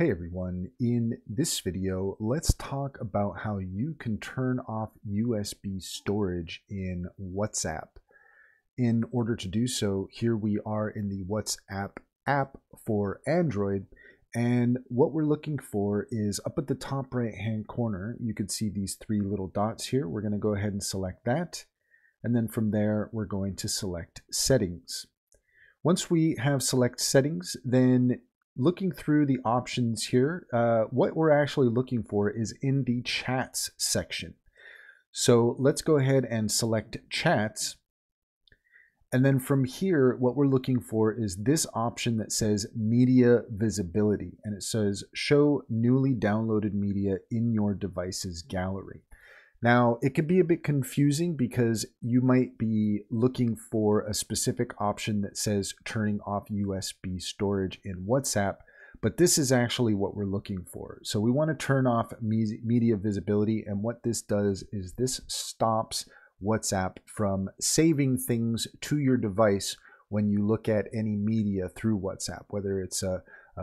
Hey everyone, in this video, let's talk about how you can turn off USB storage in WhatsApp. In order to do so, here we are in the WhatsApp app for Android, and what we're looking for is up at the top right-hand corner, you can see these three little dots here. We're going to go ahead and select that, and then from there, we're going to select Settings. Once we have select Settings, then looking through the options here, what we're actually looking for is in the chats section. So let's go ahead and select chats. And then from here, what we're looking for is this option that says media visibility. And it says show newly downloaded media in your device's gallery. Now, it could be a bit confusing because you might be looking for a specific option that says turning off USB storage in WhatsApp, but this is actually what we're looking for. So we want to turn off media visibility, and what this does is this stops WhatsApp from saving things to your device when you look at any media through WhatsApp, whether it's a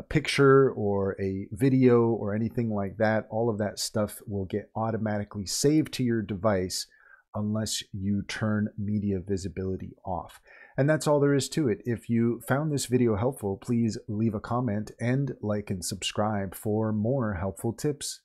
picture or a video or anything like that. All of that stuff will get automatically saved to your device unless you turn media visibility off. And that's all there is to it. If you found this video helpful, please leave a comment and like and subscribe for more helpful tips.